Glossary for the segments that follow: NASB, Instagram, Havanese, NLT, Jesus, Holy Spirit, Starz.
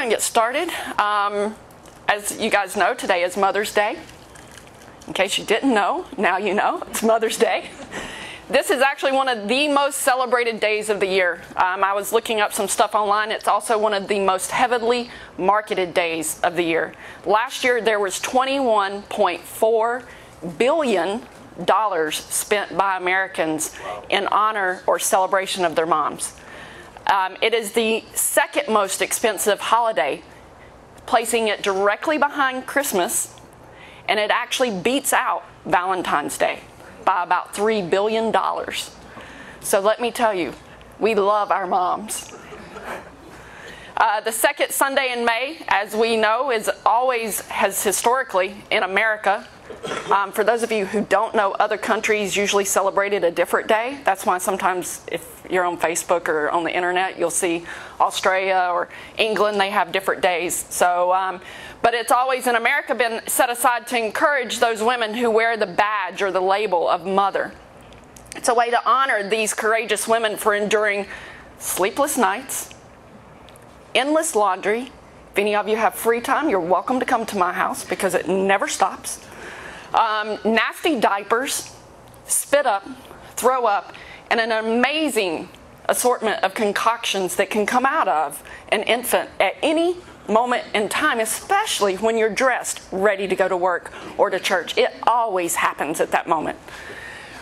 going to get started. As you guys know, today is Mother's Day. In case you didn't know, now you know, it's Mother's Day. This is actually one of the most celebrated days of the year. I was looking up some stuff online. It's also one of the most heavily marketed days of the year. Last year, there was $21.4 billion spent by Americans in honor or celebration of their moms. It is the second most expensive holiday, placing it directly behind Christmas, and it actually beats out Valentine's Day by about $3 billion. So let me tell you, we love our moms. The second Sunday in May, as we know, has historically in America. For those of you who don't know, other countries usually celebrated a different day. That's why sometimes if you're on Facebook or on the internet, you'll see Australia or England, they have different days. So, but it's always in America been set aside to encourage those women who wear the badge or the label of mother. It's a way to honor these courageous women for enduring sleepless nights, endless laundry. If any of you have free time, you're welcome to come to my house because it never stops. Nasty diapers, spit up, throw up, and an amazing assortment of concoctions that can come out of an infant at any moment in time, especially when you're dressed, ready to go to work or to church. It always happens at that moment.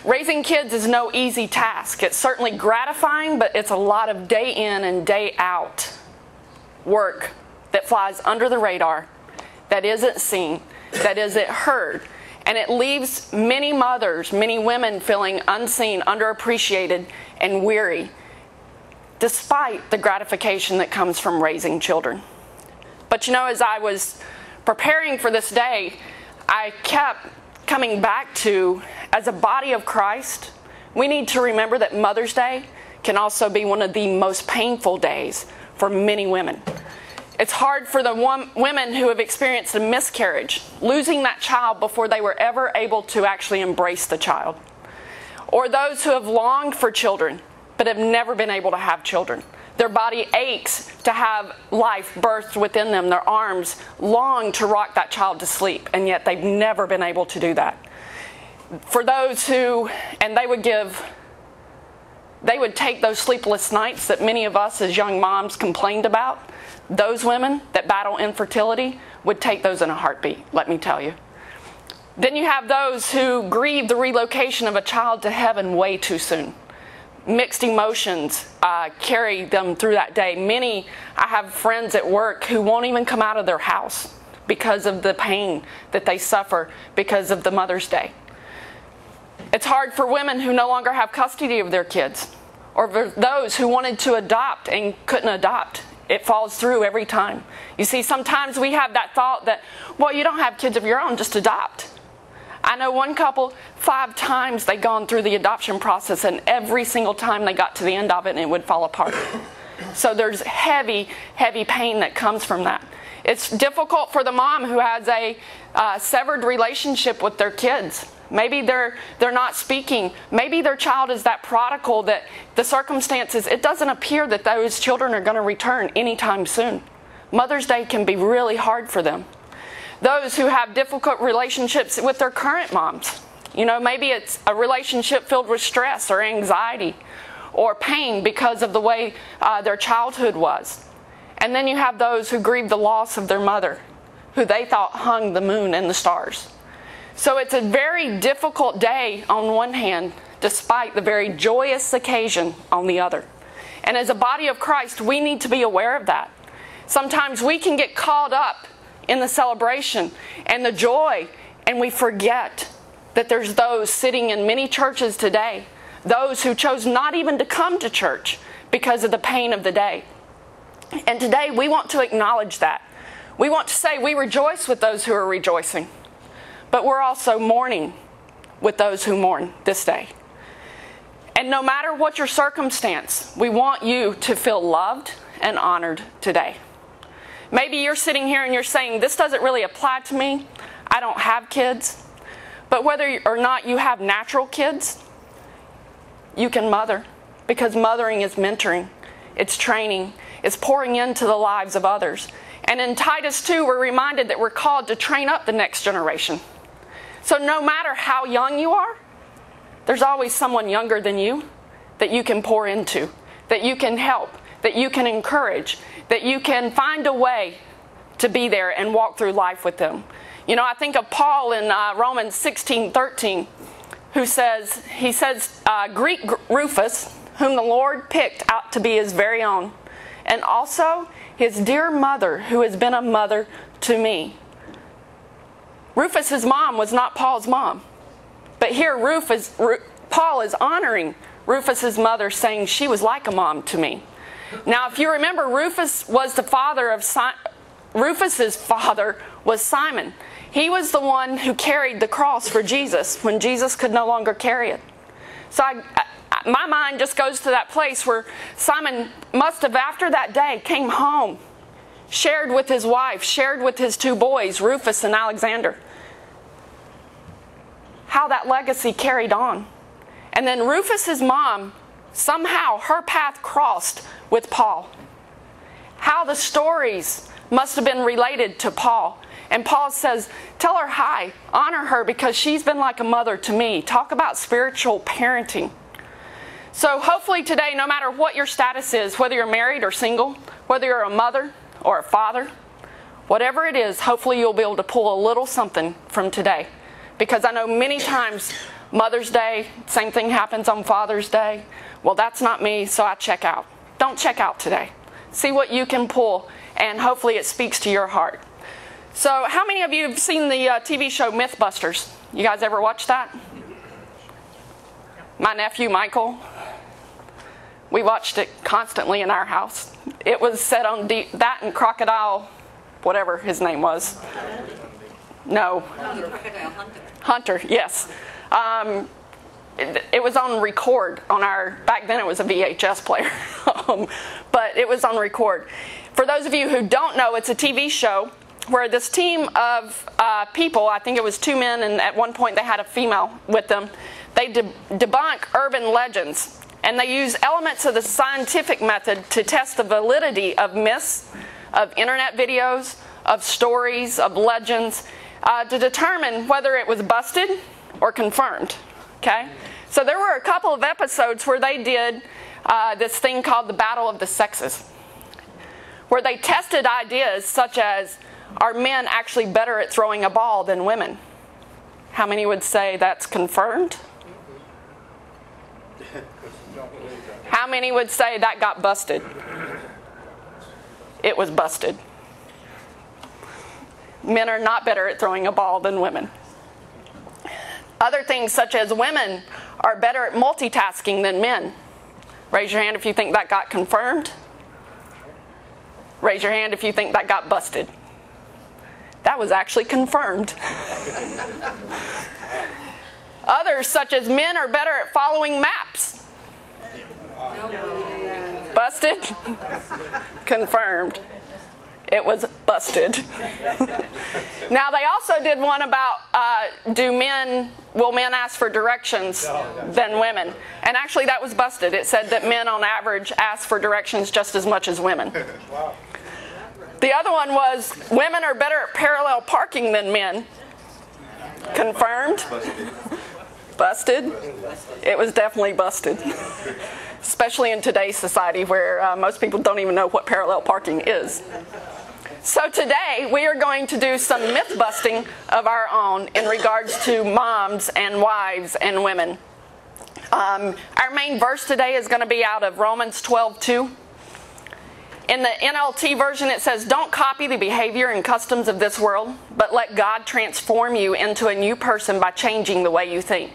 Raising kids is no easy task. It's certainly gratifying, but it's a lot of day in and day out work that flies under the radar, that isn't seen, that isn't heard. And it leaves many mothers, many women feeling unseen, underappreciated, and weary, despite the gratification that comes from raising children. But you know, as I was preparing for this day, I kept coming back to, as a body of Christ, we need to remember that Mother's Day can also be one of the most painful days for many women. It's hard for the women who have experienced a miscarriage, losing that child before they were ever able to actually embrace the child. Or those who have longed for children, but have never been able to have children. Their body aches to have life birthed within them. Their arms long to rock that child to sleep, and yet they've never been able to do that. For those who, and they would take those sleepless nights that many of us as young moms complained about. Those women that battle infertility would take those in a heartbeat, let me tell you. Then you have those who grieve the relocation of a child to heaven way too soon. Mixed emotions carry them through that day. Many, I have friends at work who won't even come out of their house because of the pain that they suffer because of the Mother's Day. It's hard for women who no longer have custody of their kids, or for those who wanted to adopt and couldn't adopt. It falls through every time. You see, sometimes we have that thought that, well, you don't have kids of your own, just adopt. I know one couple, 5 times they'd gone through the adoption process, and every single time they got to the end of it and it would fall apart. So there's heavy, heavy pain that comes from that. It's difficult for the mom who has a severed relationship with their kids. Maybe they're not speaking. Maybe their child is that prodigal that the circumstances, it doesn't appear that those children are going to return anytime soon. Mother's Day can be really hard for them. Those who have difficult relationships with their current moms, you know, maybe it's a relationship filled with stress or anxiety or pain because of the way their childhood was. And then you have those who grieve the loss of their mother, who they thought hung the moon and the stars. So it's a very difficult day on one hand, despite the very joyous occasion on the other. And as a body of Christ, we need to be aware of that. Sometimes we can get caught up in the celebration and the joy, and we forget that there's those sitting in many churches today, those who chose not even to come to church because of the pain of the day. And today we want to acknowledge that. We want to say we rejoice with those who are rejoicing. But we're also mourning with those who mourn this day. And no matter what your circumstance, we want you to feel loved and honored today. Maybe you're sitting here and you're saying, this doesn't really apply to me. I don't have kids. But whether or not you have natural kids, you can mother, because mothering is mentoring. It's training. It's pouring into the lives of others. And in Titus 2, we're reminded that we're called to train up the next generation. So no matter how young you are, there's always someone younger than you that you can pour into, that you can help, that you can encourage, that you can find a way to be there and walk through life with them. You know, I think of Paul in Romans 16:13, who says, greet Rufus, whom the Lord picked out to be his very own, and also his dear mother, who has been a mother to me. Rufus's mom was not Paul's mom, but here Paul is honoring Rufus's mother, saying she was like a mom to me. Now, if you remember, Rufus's father was Simon. He was the one who carried the cross for Jesus when Jesus could no longer carry it. So my mind just goes to that place where Simon must have, after that day, came home, shared with his wife, shared with his two boys, Rufus and Alexander, how that legacy carried on. And then Rufus's mom, somehow her path crossed with Paul. How the stories must have been related to Paul. And Paul says, tell her hi, honor her, because she's been like a mother to me. Talk about spiritual parenting. So hopefully today, no matter what your status is, whether you're married or single, whether you're a mother or a father, whatever it is, hopefully you'll be able to pull a little something from today. Because I know many times Mother's Day, same thing happens on Father's Day. Well, that's not me, so I check out. Don't check out today. See what you can pull, and hopefully it speaks to your heart. So how many of you have seen the TV show Mythbusters? You guys ever watch that? My nephew, Michael, we watched it constantly in our house. It was set on that and Crocodile, whatever his name was. No. Hunter, yes. It was on record on our, back then it was a VHS player, but it was on record. For those of you who don't know, it's a TV show where this team of people, I think it was 2 men, and at one point they had a female with them, they debunk urban legends, and they use elements of the scientific method to test the validity of myths, of internet videos, of stories, of legends, to determine whether it was busted or confirmed. Okay? So there were a couple of episodes where they did this thing called the Battle of the Sexes, where they tested ideas such as, are men actually better at throwing a ball than women? How many would say that's confirmed? How many would say that got busted? It was busted. Men are not better at throwing a ball than women. Other things such as women are better at multitasking than men. Raise your hand if you think that got confirmed. Raise your hand if you think that got busted. That was actually confirmed. Others such as men are better at following maps. Busted? Confirmed. It was busted. Now they also did one about will men ask for directions than women? And actually that was busted. It said that men on average ask for directions just as much as women. Wow. The other one was women are better at parallel parking than men. Confirmed. Busted. It was definitely busted. Especially in today's society where most people don't even know what parallel parking is. So today we are going to do some myth busting of our own in regards to moms and wives and women. Our main verse today is going to be out of Romans 12:2. In the NLT version, it says, don't copy the behavior and customs of this world, but let God transform you into a new person by changing the way you think.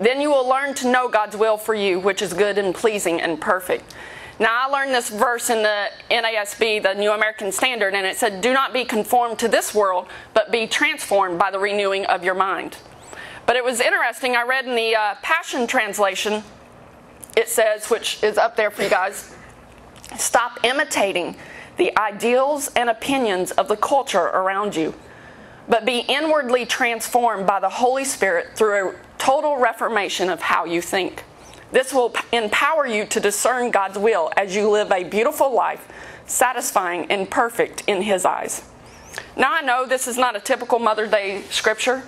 Then you will learn to know God's will for you, which is good and pleasing and perfect. Now, I learned this verse in the NASB, the New American Standard, and it said, do not be conformed to this world, but be transformed by the renewing of your mind. But it was interesting. I read in the Passion Translation, it says, which is up there for you guys, stop imitating the ideals and opinions of the culture around you, but be inwardly transformed by the Holy Spirit through a total reformation of how you think. This will empower you to discern God's will as you live a beautiful life, satisfying and perfect in His eyes. Now, I know this is not a typical Mother's Day scripture.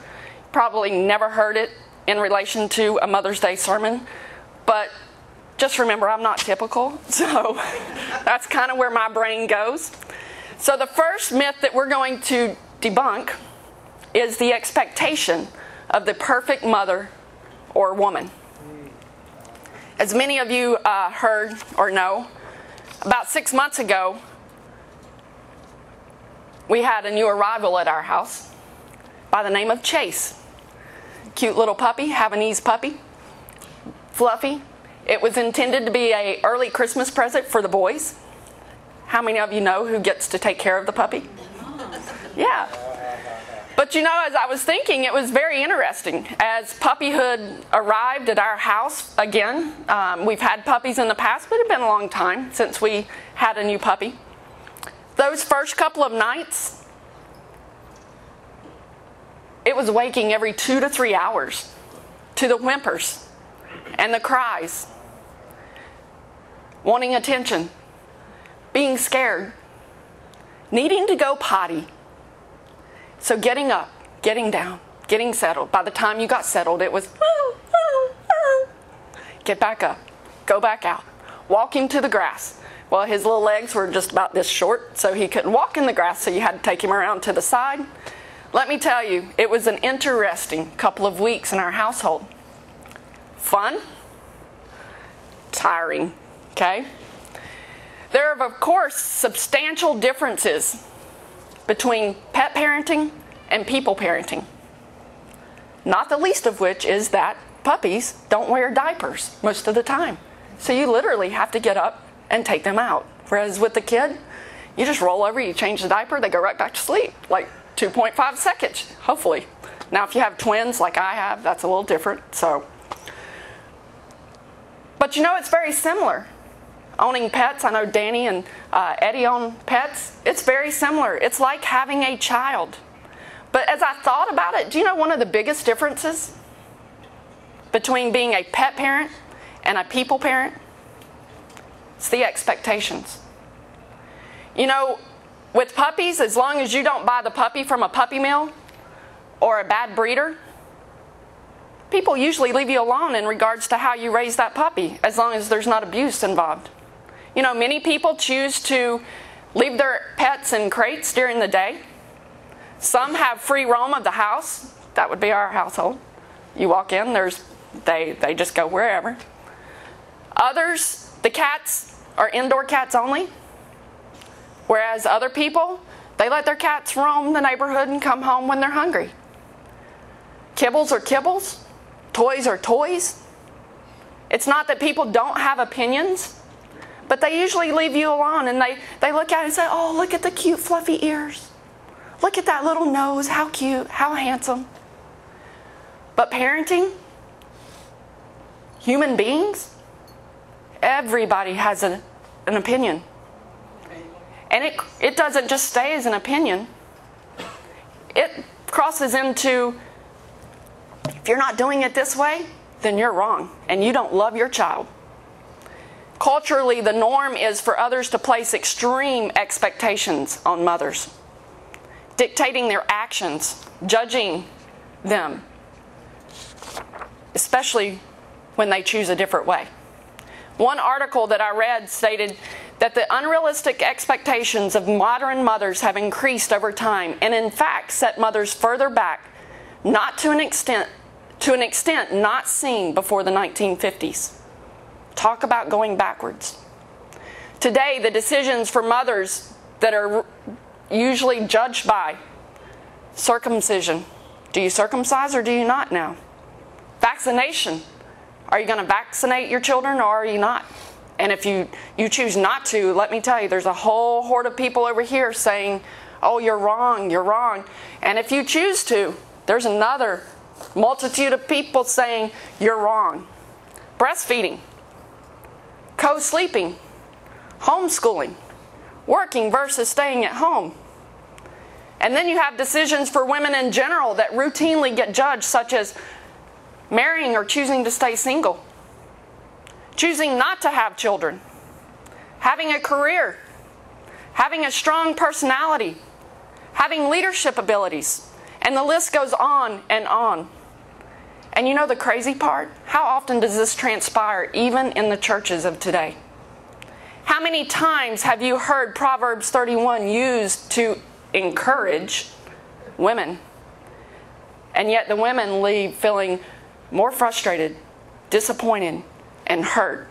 Probably never heard it in relation to a Mother's Day sermon, but just remember, I'm not typical, so that's kind of where my brain goes. So the first myth that we're going to debunk is the expectation of the perfect mother or woman. As many of you heard or know, about 6 months ago, we had a new arrival at our house by the name of Chase. Cute little puppy, Havanese puppy, fluffy. It was intended to be an early Christmas present for the boys. How many of you know who gets to take care of the puppy? Yeah. But you know, as I was thinking, it was very interesting. As puppyhood arrived at our house again, we've had puppies in the past, but it had been a long time since we had a new puppy. Those first couple of nights, it was waking every 2 to 3 hours to the whimpers and the cries, wanting attention, being scared, needing to go potty. So getting up, getting down, getting settled. By the time you got settled, it was, get back up, go back out, walk him to the grass. Well, his little legs were just about this short, so he couldn't walk in the grass, so you had to take him around to the side. Let me tell you, it was an interesting couple of weeks in our household. Fun, tiring, okay? There are, of course, substantial differences between pet parenting and people parenting. Not the least of which is that puppies don't wear diapers most of the time. So you literally have to get up and take them out. Whereas with the kid, you just roll over, you change the diaper, they go right back to sleep. Like 2.5 seconds, hopefully. Now, if you have twins like I have, that's a little different, so. But you know, it's very similar. Owning pets, I know Danny and Eddie own pets. It's very similar. It's like having a child. But as I thought about it, do you know one of the biggest differences between being a pet parent and a people parent? It's the expectations. You know, with puppies, as long as you don't buy the puppy from a puppy mill or a bad breeder, people usually leave you alone in regards to how you raise that puppy, as long as there's not abuse involved. You know, many people choose to leave their pets in crates during the day. Some have free roam of the house. That would be our household. You walk in, they just go wherever. Others, the cats are indoor cats only. Whereas other people, they let their cats roam the neighborhood and come home when they're hungry. Kibbles are kibbles. Toys are toys. It's not that people don't have opinions, but they usually leave you alone, and they look at it and say, oh, look at the cute fluffy ears. Look at that little nose, how cute, how handsome. But parenting, human beings, everybody has an opinion. And it doesn't just stay as an opinion. It crosses into, if you're not doing it this way, then you're wrong, and you don't love your child. Culturally, the norm is for others to place extreme expectations on mothers, dictating their actions, judging them, especially when they choose a different way. One article that I read stated that the unrealistic expectations of modern mothers have increased over time, and in fact set mothers further back, to an extent not seen before the 1950s. Talk about going backwards. Today, the decisions for mothers that are usually judged by circumcision. Do you circumcise or do you not now? Vaccination. Are you going to vaccinate your children or are you not? And if you choose not to, let me tell you, there's a whole horde of people over here saying, oh, you're wrong, you're wrong. And if you choose to, there's another multitude of people saying, you're wrong. Breastfeeding, co-sleeping, homeschooling, working versus staying at home. And then you have decisions for women in general that routinely get judged, such as marrying or choosing to stay single, choosing not to have children, having a career, having a strong personality, having leadership abilities, and the list goes on and on. And you know the crazy part? How often does this transpire even in the churches of today? How many times have you heard Proverbs 31 used to encourage women? And yet the women leave feeling more frustrated, disappointed, and hurt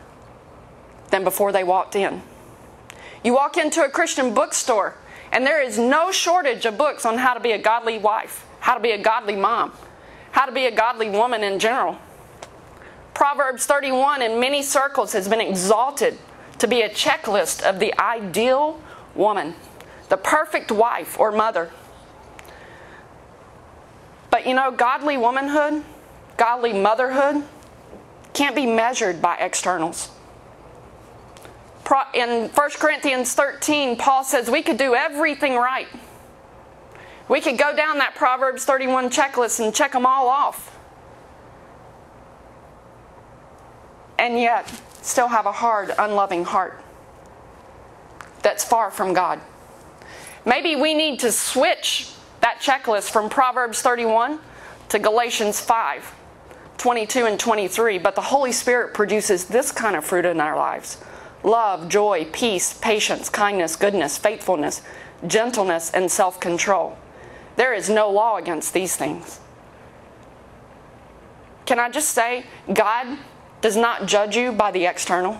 than before they walked in. You walk into a Christian bookstore, and there is no shortage of books on how to be a godly wife, how to be a godly mom, how to be a godly woman in general. Proverbs 31 in many circles has been exalted to be a checklist of the ideal woman, the perfect wife or mother. But you know, godly womanhood, godly motherhood can't be measured by externals. In 1 Corinthians 13, Paul says we could do everything right. We could go down that Proverbs 31 checklist and check them all off, and yet still have a hard, unloving heart that's far from God. Maybe we need to switch that checklist from Proverbs 31 to Galatians 5, 22 and 23. But the Holy Spirit produces this kind of fruit in our lives: love, joy, peace, patience, kindness, goodness, faithfulness, gentleness, and self-control. There is no law against these things. Can I just say, God does not judge you by the external.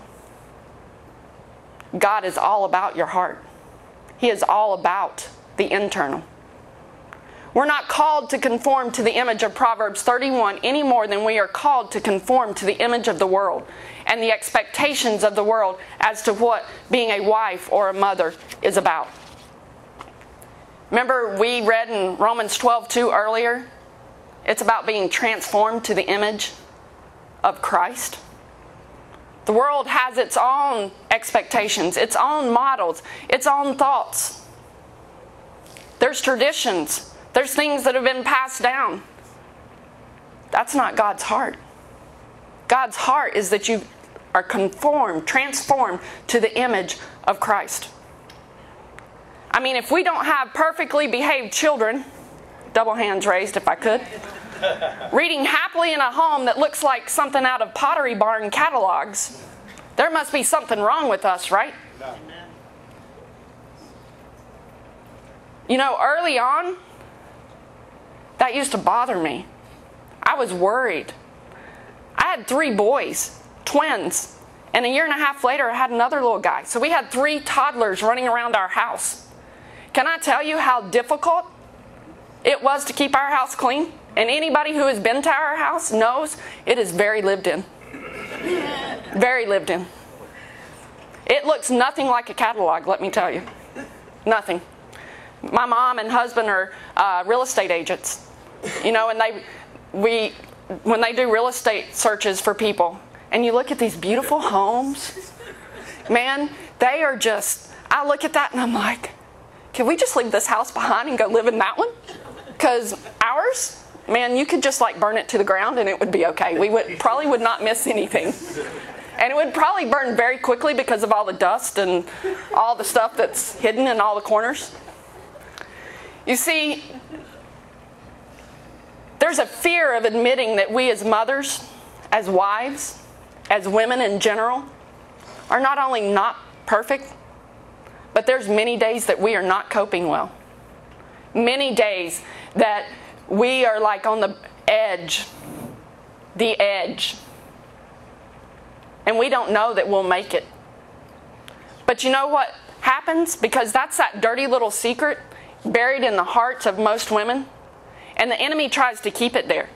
God is all about your heart. He is all about the internal. We're not called to conform to the image of Proverbs 31 any more than we are called to conform to the image of the world and the expectations of the world as to what being a wife or a mother is about. Remember, we read in Romans 12:2 earlier, it's about being transformed to the image of Christ. The world has its own expectations, its own models, its own thoughts. There's traditions. There's things that have been passed down. That's not God's heart. God's heart is that you are conformed, transformed to the image of Christ. I mean, if we don't have perfectly behaved children, double hands raised if I could, reading happily in a home that looks like something out of Pottery Barn catalogs, there must be something wrong with us, right? You know, early on, that used to bother me. I was worried. I had 3 boys, twins, and a year and a half later I had another little guy. So we had 3 toddlers running around our house. Can I tell you how difficult it was to keep our house clean? And anybody who has been to our house knows it is very lived in. Very lived in. It looks nothing like a catalog, let me tell you. Nothing. My mom and husband are real estate agents, you know, and when they do real estate searches for people, and you look at these beautiful homes, man, they are just, I look at that and I'm like, can we just leave this house behind and go live in that one? Because ours, man, you could just like burn it to the ground and it would be okay. We probably would not miss anything. And it would probably burn very quickly because of all the dust and all the stuff that's hidden in all the corners. You see, there's a fear of admitting that we as mothers, as wives, as women in general, are not only not perfect, but there's many days that we are not coping well. Many days that we are like on the edge, and we don't know that we'll make it. But you know what happens? Because that's that dirty little secret buried in the hearts of most women, and the enemy tries to keep it there.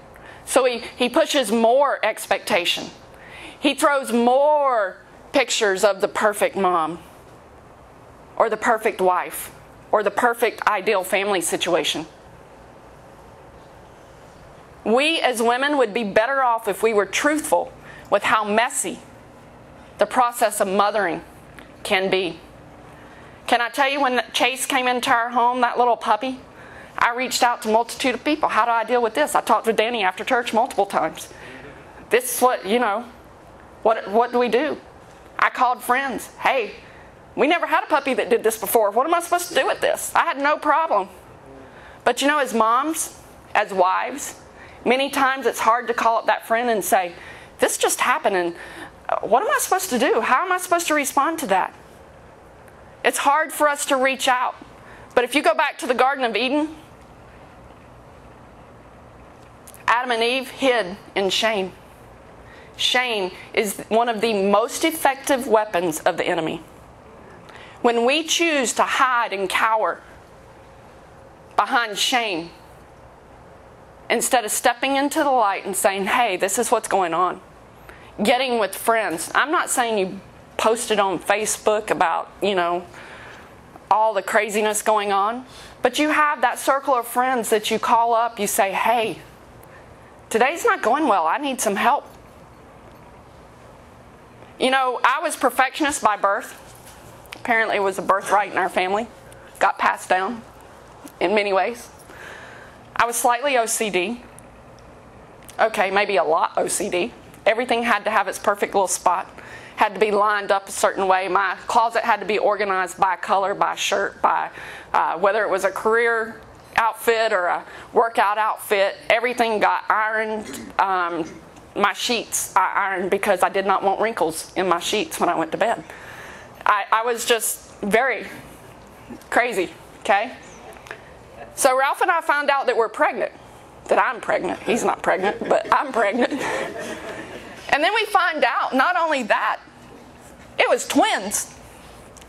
So he pushes more expectation. He throws more pictures of the perfect mom or the perfect wife or the perfect ideal family situation. We as women would be better off if we were truthful with how messy the process of mothering can be. Can I tell you, when Chase came into our home, that little puppy, I reached out to a multitude of people. How do I deal with this? I talked with Danny after church multiple times. This is what, you know, What do we do? I called friends. Hey, we never had a puppy that did this before. What am I supposed to do with this? I had no problem. But you know, as moms, as wives, many times it's hard to call up that friend and say, this just happened, and what am I supposed to do? How am I supposed to respond to that? It's hard for us to reach out. But if you go back to the Garden of Eden, Adam and Eve hid in shame. Shame is one of the most effective weapons of the enemy. When we choose to hide and cower behind shame, instead of stepping into the light and saying, hey, this is what's going on. Getting with friends. I'm not saying you post it on Facebook about, you know, all the craziness going on, but you have that circle of friends that you call up, you say, hey, today's not going well. I need some help. You know, I was perfectionist by birth. Apparently it was a birthright in our family. Got passed down in many ways. I was slightly OCD. Okay, maybe a lot OCD. Everything had to have its perfect little spot. Had to be lined up a certain way. My closet had to be organized by color, by shirt, by whether it was a career outfit or a workout outfit. Everything got ironed. My sheets I ironed because I did not want wrinkles in my sheets when I went to bed. I was just very crazy, okay? So Ralph and I found out that we're pregnant, that I'm pregnant. He's not pregnant, but I'm pregnant. And then we find out, not only that, it was twins.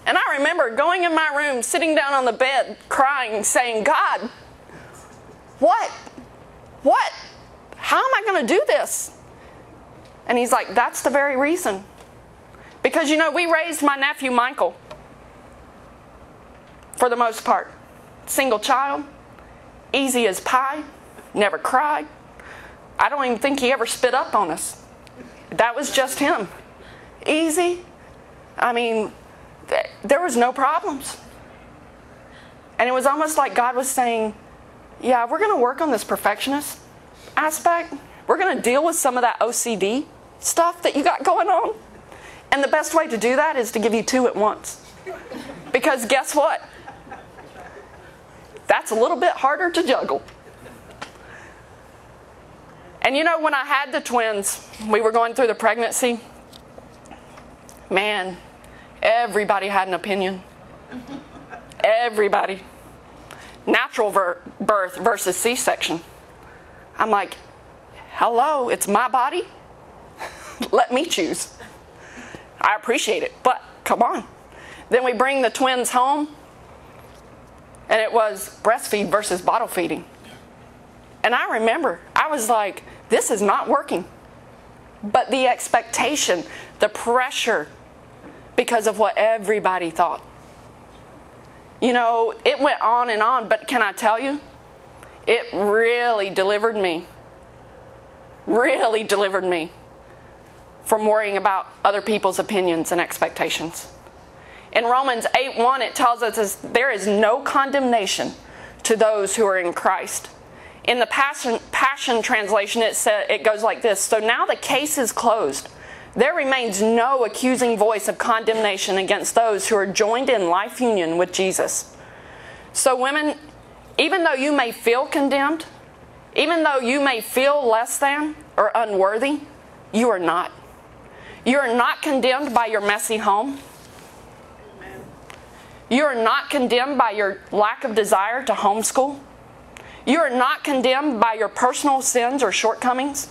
And I remember going in my room, sitting down on the bed, crying, saying, God, what? How am I going to do this? And he's like, that's the very reason. Because, you know, we raised my nephew Michael, for the most part. Single child. Easy as pie, never cried. I don't even think he ever spit up on us. That was just him. Easy. I mean, there was no problems. And it was almost like God was saying, yeah, we're going to work on this perfectionist aspect. We're going to deal with some of that OCD stuff that you got going on. And the best way to do that is to give you two at once. Because guess what? That's a little bit harder to juggle. And you know, when I had the twins, we were going through the pregnancy. Man, everybody had an opinion. Everybody. Natural birth versus C-section. I'm like, hello, it's my body. Let me choose. I appreciate it, but come on. Then we bring the twins home, and it was breastfeed versus bottle feeding. And I remember, I was like, this is not working. But the expectation, the pressure, because of what everybody thought. You know, it went on and on, but can I tell you? It really delivered me. Really delivered me from worrying about other people's opinions and expectations. In Romans 8:1, it tells us there is no condemnation to those who are in Christ. In the Passion Translation, it goes like this. So now the case is closed. There remains no accusing voice of condemnation against those who are joined in life union with Jesus. So women, even though you may feel condemned, even though you may feel less than or unworthy, you are not. You are not condemned by your messy home. You are not condemned by your lack of desire to homeschool. You are not condemned by your personal sins or shortcomings.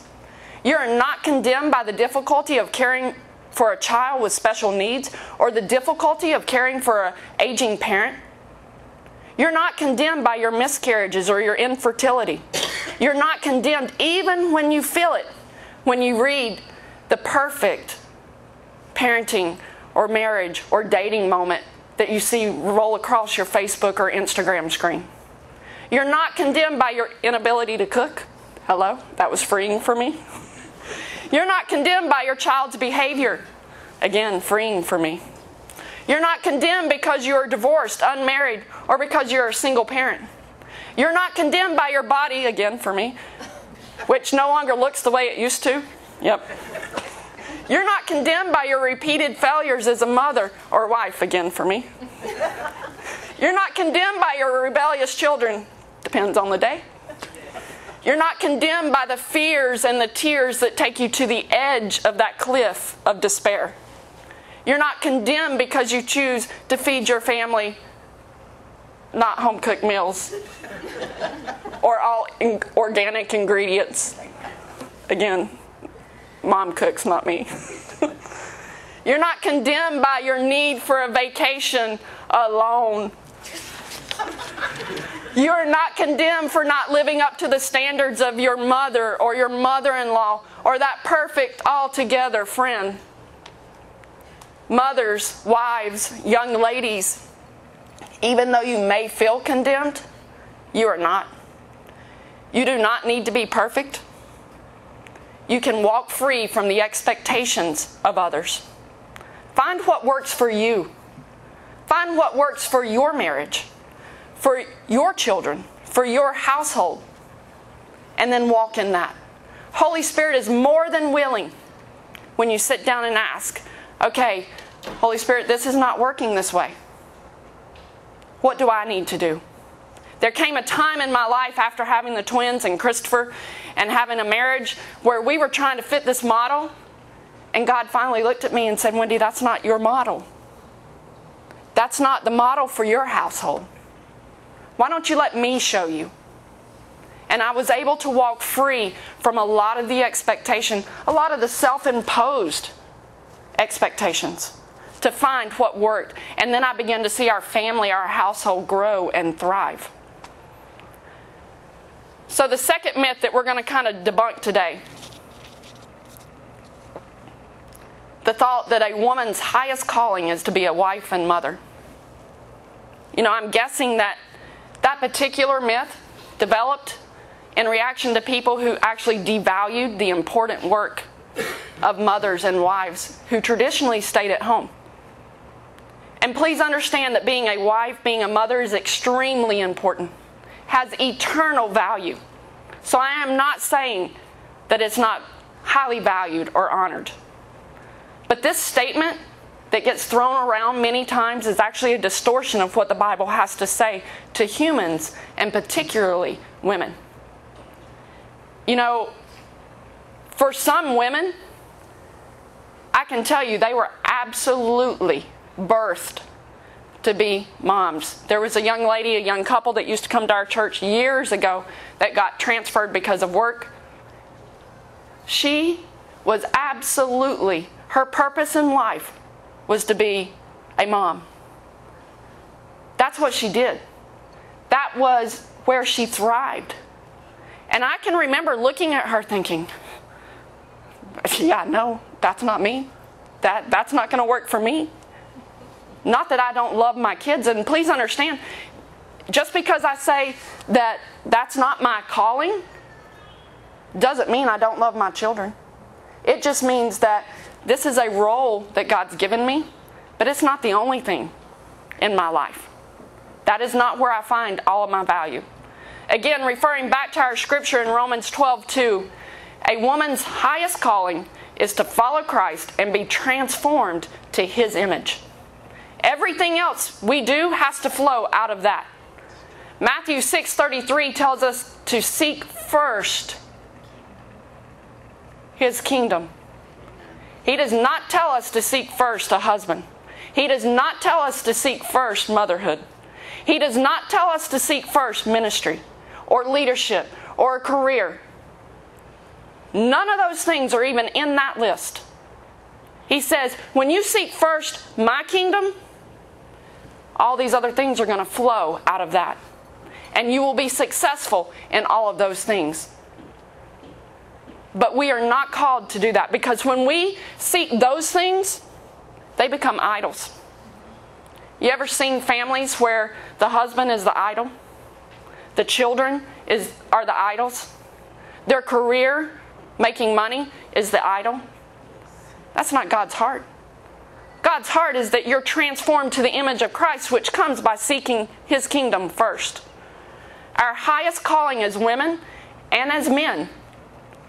You are not condemned by the difficulty of caring for a child with special needs or the difficulty of caring for an aging parent. You're not condemned by your miscarriages or your infertility. You're not condemned even when you feel it, when you read the perfect parenting or marriage or dating moment that you see roll across your Facebook or Instagram screen. You're not condemned by your inability to cook. Hello, that was freeing for me. You're not condemned by your child's behavior. Again, freeing for me. You're not condemned because you're divorced, unmarried, or because you're a single parent. You're not condemned by your body, again for me, which no longer looks the way it used to. Yep. You're not condemned by your repeated failures as a mother or wife, again for me. You're not condemned by your rebellious children. Depends on the day. You're not condemned by the fears and the tears that take you to the edge of that cliff of despair. You're not condemned because you choose to feed your family not home-cooked meals or all organic ingredients. Again, mom cooks, not me. You're not condemned by your need for a vacation alone. You're not condemned for not living up to the standards of your mother or your mother-in-law or that perfect all-together friend. Mothers, wives, young ladies, even though you may feel condemned, you are not. You do not need to be perfect. You can walk free from the expectations of others. Find what works for you. Find what works for your marriage, for your children, for your household, and then walk in that. Holy Spirit is more than willing when you sit down and ask, okay, Holy Spirit, this is not working this way. What do I need to do? There came a time in my life after having the twins and Christopher and having a marriage where we were trying to fit this model, and God finally looked at me and said, Wendy, that's not your model. That's not the model for your household. Why don't you let me show you? And I was able to walk free from a lot of the expectation, a lot of the self-imposed expectations, to find what worked. And then I began to see our family, our household grow and thrive. So the second myth that we're going to kind of debunk today, the thought that a woman's highest calling is to be a wife and mother. You know, I'm guessing that that particular myth developed in reaction to people who actually devalued the important work of mothers and wives who traditionally stayed at home. And please understand that being a wife, being a mother is extremely important, has eternal value. So I am not saying that it's not highly valued or honored. But this statement that gets thrown around many times is actually a distortion of what the Bible has to say to humans, and particularly women. You know, for some women, I can tell you they were absolutely birthed to be moms. There was a young lady, a young couple that used to come to our church years ago that got transferred because of work. She was absolutely, her purpose in life was to be a mom. That's what she did. That was where she thrived. And I can remember looking at her thinking, yeah, no, that's not me. That's not going to work for me. Not that I don't love my kids. And please understand, just because I say that that's not my calling doesn't mean I don't love my children. It just means that this is a role that God's given me, but it's not the only thing in my life. That is not where I find all of my value. Again, referring back to our scripture in Romans 12:2, a woman's highest calling is to follow Christ and be transformed to His image. Everything else we do has to flow out of that. Matthew 6:33 tells us to seek first His kingdom. He does not tell us to seek first a husband. He does not tell us to seek first motherhood. He does not tell us to seek first ministry or leadership or a career. None of those things are even in that list. He says, when you seek first my kingdom, all these other things are going to flow out of that. And you will be successful in all of those things. But we are not called to do that, because when we seek those things, they become idols. You ever seen families where the husband is the idol? The children are the idols? Their career, making money, is the idol? That's not God's heart. God's heart is that you're transformed to the image of Christ, which comes by seeking His kingdom first. Our highest calling as women and as men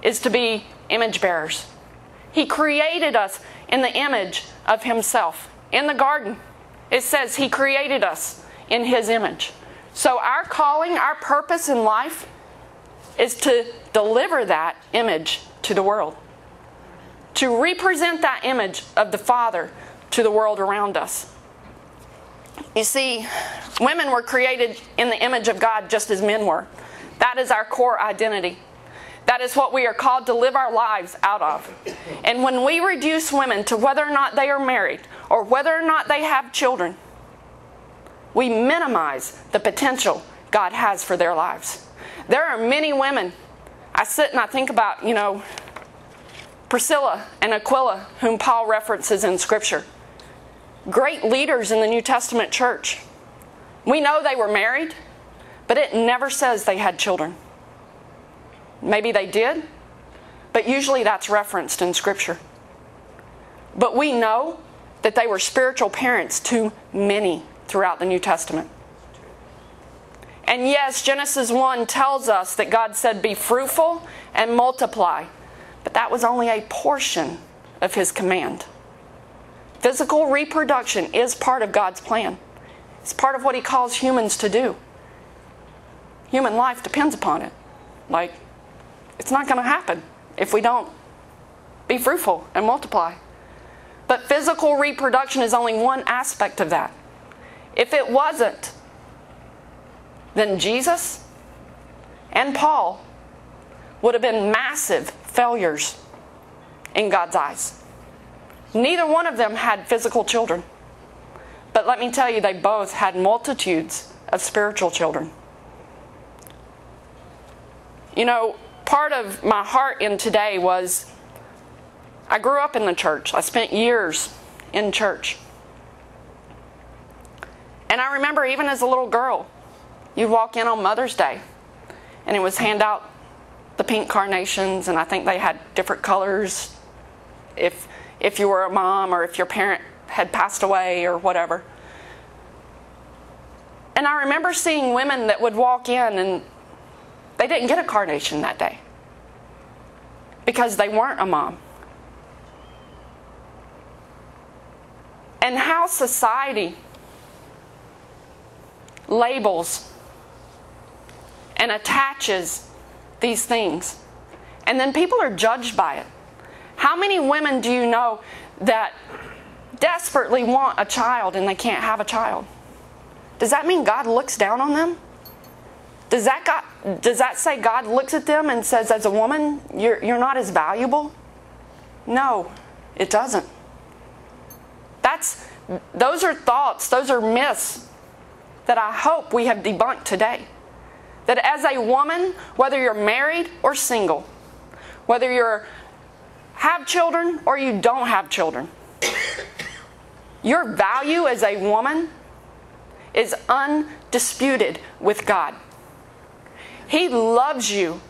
is to be image bearers, He created us in the image of Himself. In the garden, it says He created us in His image. So our calling, our purpose in life is to deliver that image to the world, to represent that image of the Father to the world around us. You see, women were created in the image of God just as men were. That is our core identity. That is what we are called to live our lives out of. And when we reduce women to whether or not they are married or whether or not they have children, we minimize the potential God has for their lives. There are many women, I sit and I think about, you know, Priscilla and Aquila, whom Paul references in Scripture. Great leaders in the New Testament church. We know they were married, but it never says they had children. Maybe they did, but usually that's referenced in Scripture. But we know that they were spiritual parents to many throughout the New Testament. And yes, Genesis 1 tells us that God said, "Be fruitful and multiply." But that was only a portion of His command. Physical reproduction is part of God's plan. It's part of what He calls humans to do. Human life depends upon it. Like, it's not going to happen if we don't be fruitful and multiply. But physical reproduction is only one aspect of that. If it wasn't, then Jesus and Paul would have been massive failures in God's eyes. Neither one of them had physical children. But let me tell you, they both had multitudes of spiritual children. You know, part of my heart in today was, I grew up in the church. I spent years in church. And I remember even as a little girl, you'd walk in on Mother's Day, and it was hand out the pink carnations, and I think they had different colors if you were a mom or if your parent had passed away or whatever. And I remember seeing women that would walk in and they didn't get a carnation that day because they weren't a mom. And how society labels and attaches these things. And then people are judged by it. How many women do you know that desperately want a child and they can't have a child? Does that mean God looks down on them? Does that say God looks at them and says, as a woman, you're not as valuable? No, it doesn't. Those are thoughts, those are myths that I hope we have debunked today. That as a woman, whether you're married or single, whether you have children or you don't have children, your value as a woman is undisputed with God. He loves you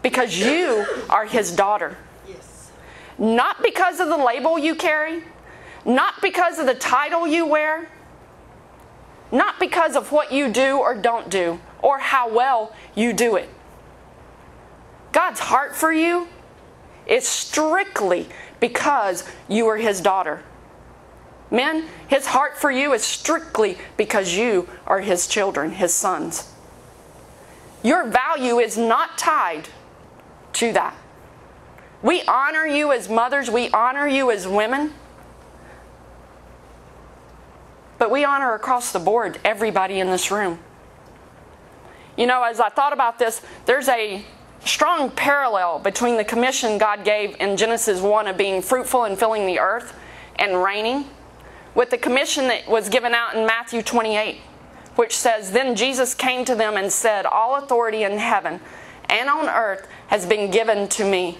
because you are His daughter. Yes. Not because of the label you carry, not because of the title you wear, not because of what you do or don't do, or how well you do it. God's heart for you is strictly because you are His daughter. Men, His heart for you is strictly because you are His children, His sons. Your value is not tied to that. We honor you as mothers. We honor you as women. But we honor across the board everybody in this room. You know, as I thought about this, there's a strong parallel between the commission God gave in Genesis 1 of being fruitful and filling the earth and reigning with the commission that was given out in Matthew 28. Which says, "Then Jesus came to them and said, 'All authority in heaven and on earth has been given to me.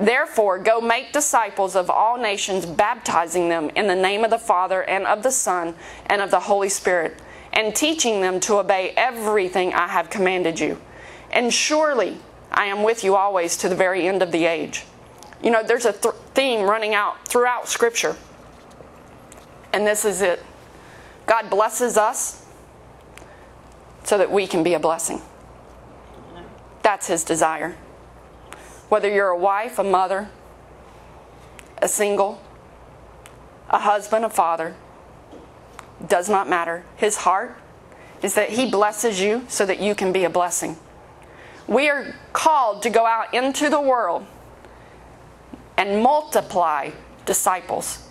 Therefore, go make disciples of all nations, baptizing them in the name of the Father and of the Son and of the Holy Spirit, and teaching them to obey everything I have commanded you. And surely I am with you always to the very end of the age.'" You know, there's a theme running out throughout Scripture. And this is it. God blesses us so that we can be a blessing. That's His desire. Whether you're a wife, a mother, a single, a husband, a father, does not matter. His heart is that he blesses you so that you can be a blessing. We are called to go out into the world and multiply disciples.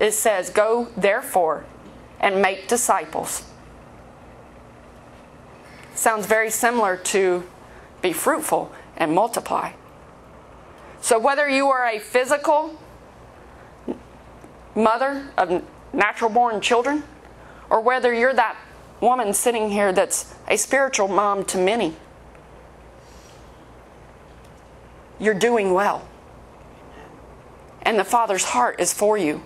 It says, go therefore and make disciples. Sounds very similar to be fruitful and multiply. So whether you are a physical mother of natural born children, or whether you're that woman sitting here that's a spiritual mom to many, you're doing well. And the Father's heart is for you.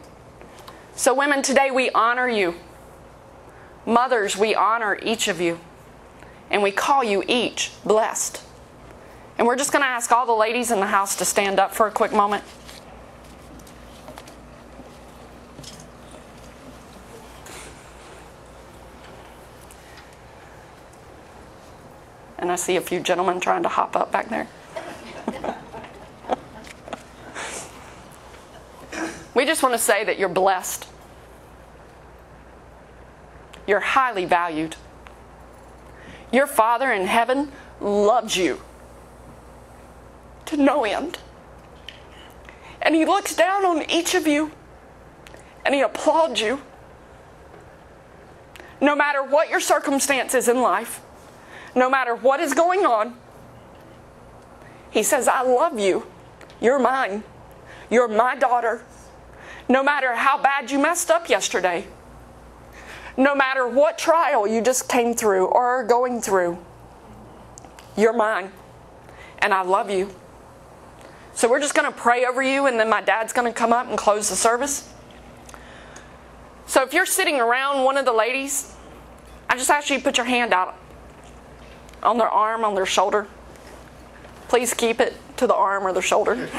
So women, today we honor you. Mothers, we honor each of you. And we call you each blessed. And we're just going to ask all the ladies in the house to stand up for a quick moment. And I see a few gentlemen trying to hop up back there. We just want to say that you're blessed. You're highly valued. Your Father in heaven loves you to no end. And He looks down on each of you and He applauds you. No matter what your circumstances in life, no matter what is going on, He says, I love you. You're mine. You're my daughter. No matter how bad you messed up yesterday, no matter what trial you just came through or are going through, you're mine, and I love you. So we're just going to pray over you, and then my dad's going to come up and close the service. So if you're sitting around one of the ladies, I just ask you to put your hand out on their arm, on their shoulder. Please keep it to the arm or the shoulder.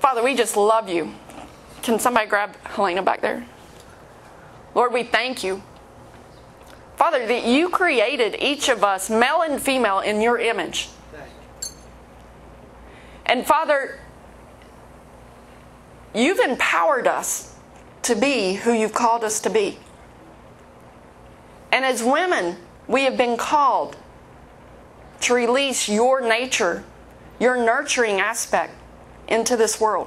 Father, we just love you. Can somebody grab Helena back there? Lord, we thank you. Father, that you created each of us, male and female, in your image. And Father, you've empowered us to be who you've called us to be. And as women, we have been called to release your nature, your nurturing aspect, into this world.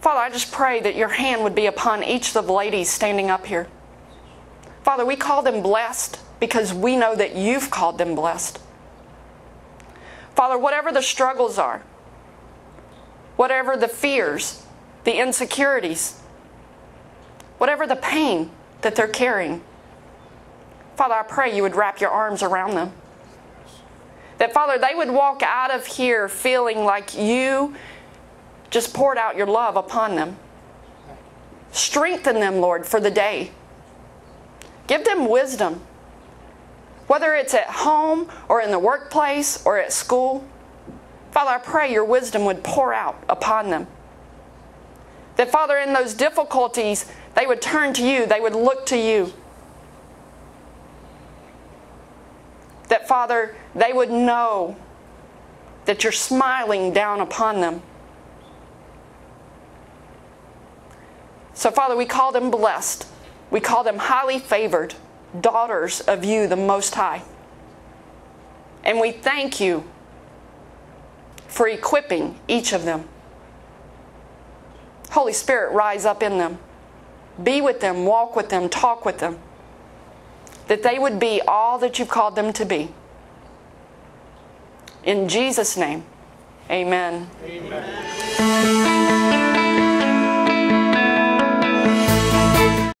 Father, I just pray that your hand would be upon each of the ladies standing up here. Father, we call them blessed because we know that you've called them blessed. Father, whatever the struggles are, whatever the fears, the insecurities, whatever the pain that they're carrying, Father, I pray you would wrap your arms around them. That, Father, they would walk out of here feeling like you just poured out your love upon them. Strengthen them, Lord, for the day. Give them wisdom, whether it's at home or in the workplace or at school. Father, I pray your wisdom would pour out upon them. That, Father, in those difficulties, they would turn to you. They would look to you. That, Father, they would know that you're smiling down upon them. So, Father, we call them blessed. We call them highly favored, daughters of you, the Most High. And we thank you for equipping each of them. Holy Spirit, rise up in them. Be with them, walk with them, talk with them. That they would be all that you've called them to be. In Jesus' name, amen. Amen.